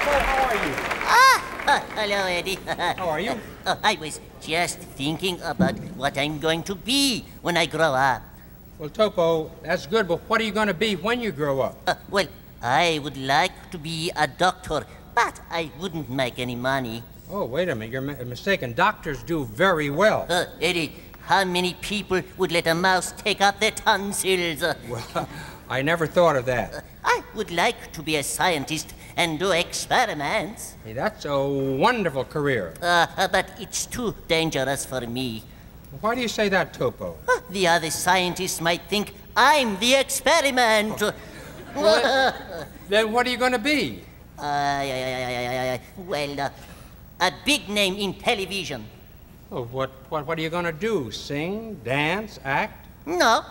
Topo, how are you? Hello, Eddie. How are you? I was just thinking about what I'm going to be when I grow up. Well, Topo, that's good, but what are you going to be when you grow up? Well, I would like to be a doctor, but I wouldn't make any money. Oh, wait a minute, you're mistaken. Doctors do very well. Eddie, how many people would let a mouse take up their tonsils? Well, I never thought of that. I would like to be a scientist and do experiments. Hey, that's a wonderful career. But it's too dangerous for me. Why do you say that, Topo? The other scientists might think I'm the experiment. Oh. Well, then what are you going to be? A big name in television. Oh, what are you going to do? Sing, dance, act? No,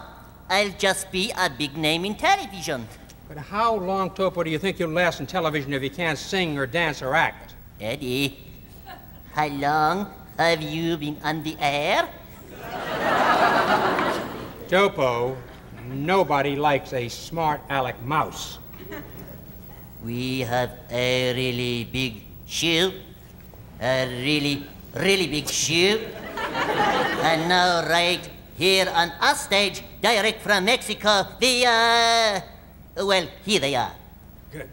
I'll just be a big name in television. But how long, Topo, do you think you'll last in television if you can't sing or dance or act? Eddie, how long have you been on the air? Topo, nobody likes a smart aleck mouse. We have a really big shoe, a really, really big shoe. And now right here on our stage, direct from Mexico, the, well, here they are. Good.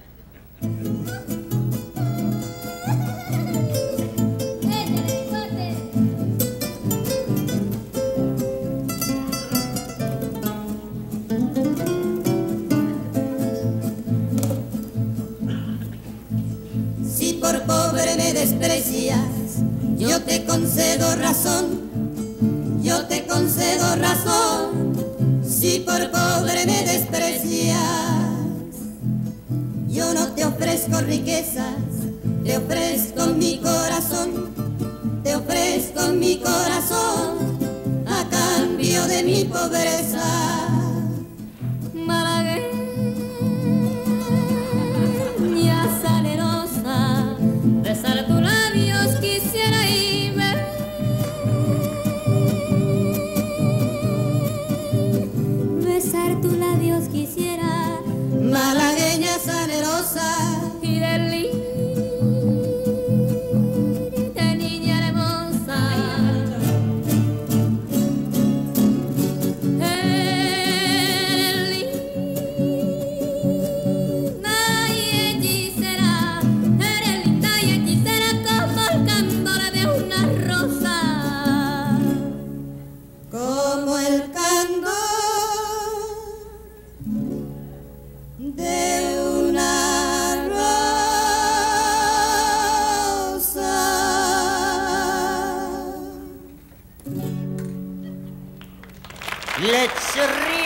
Si por pobre me desprecias, yo te concedo razón, yo te concedo razón. Si por pobre me desprecias, yo no te ofrezco riquezas, te ofrezco mi corazón, te ofrezco mi corazón a cambio de mi pobreza. Malagueña salerosa, besar tus labios quisiera irme. Besar tus labios quisiera. Malagueña salerosa y delirita niña hermosa, eres linda y hechicera como el candor de una rosa, como el candor de una rosa. Let's read.